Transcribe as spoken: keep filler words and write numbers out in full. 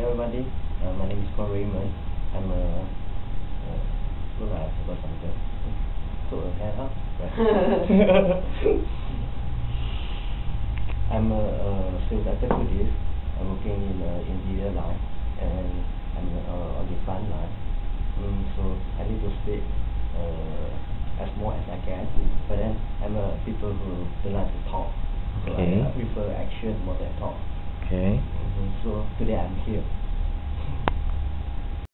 morning, everybody. Uh, my name is called Raymond. I'm a. Uh, well, I forgot something. Put a hand up. Right. I'm a, a sales executive. I'm working in the uh, interior line, and I'm uh, on the front line. Mm, so I need to speak uh, as more as I can. But then I'm a people who don't like to talk. So okay. I, I prefer action more than talk. Okay. Mm-hmm. So today I'm here.